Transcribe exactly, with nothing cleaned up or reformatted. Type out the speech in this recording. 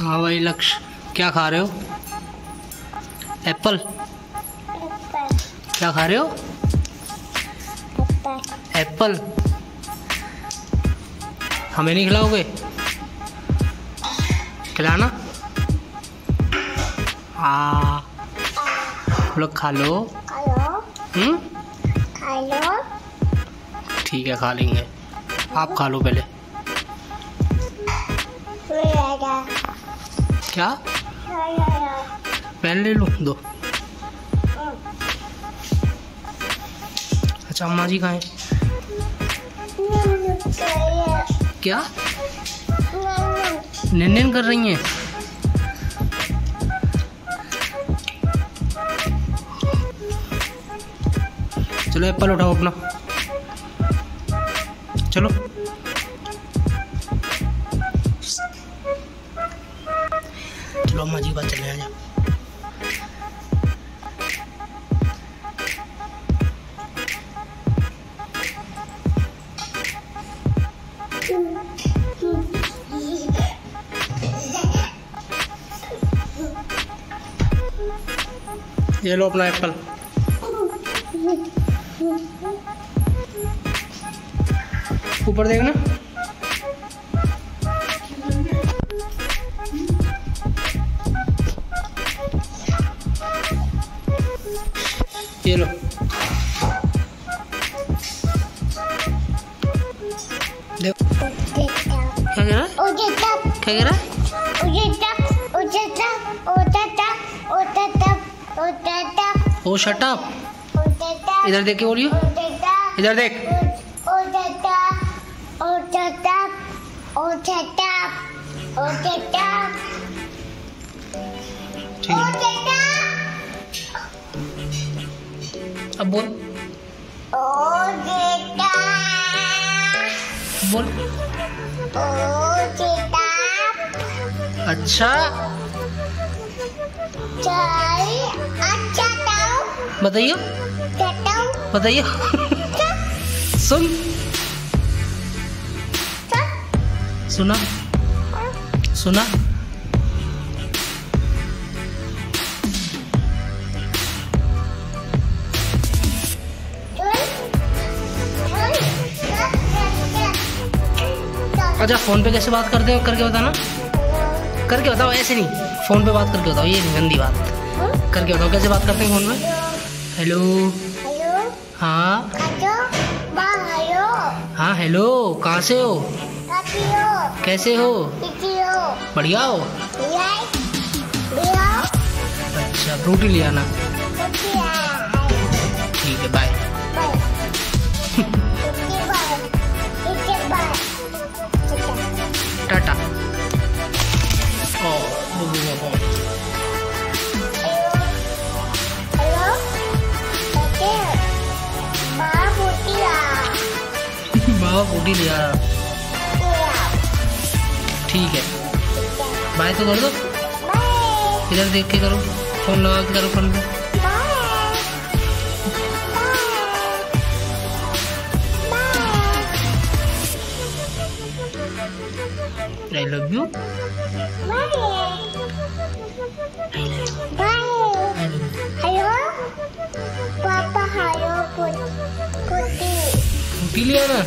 हाँ भाई लक्ष्य, क्या खा रहे हो? एप्पल। क्या खा रहे हो? एप्पल। हमें नहीं खिलाओगे? खिलाना। हाँ लोग खा लो। हम्म ठीक है, खा लेंगे। आप खा लो पहले। क्या पेन ले लो दो। अच्छा अम्मा जी कहाँ हैं? क्या निन निन कर रही हैं? चलो एप्पल उठाओ अपना, चलो। चलो अम्मा जी बात चले आजा। ये लो अपना एप्पल। ऊपर देखना। ये लो। देखो क्या कह रहा है? क्या कह रहा है? Oh shut up. इधर देख के बोलियो। इधर देख। अब बोल। बोल। अच्छा बताइए बताइए। सुन सुना सुना अच्छा फोन पे कैसे बात करते हो करके बताना। करके बताओ, ऐसे नहीं, फोन पे बात करके बताओ। ये नहीं गंदी बात। करके बताओ कैसे बात करते हैं फोन में। हेलो। हाँ हाँ हेलो। कहाँ से हो? कैसे हो? बढ़िया हो? अच्छा फ्रूटी ले आना। ठीक है बाय। टाटा। बूटी ले आ। ठीक है बाय तो कर दो। इधर देख के करो, फोन लगा के करो फोन पे। I love you. हेलो पापा। हेलो कुटी कुटी ले आना।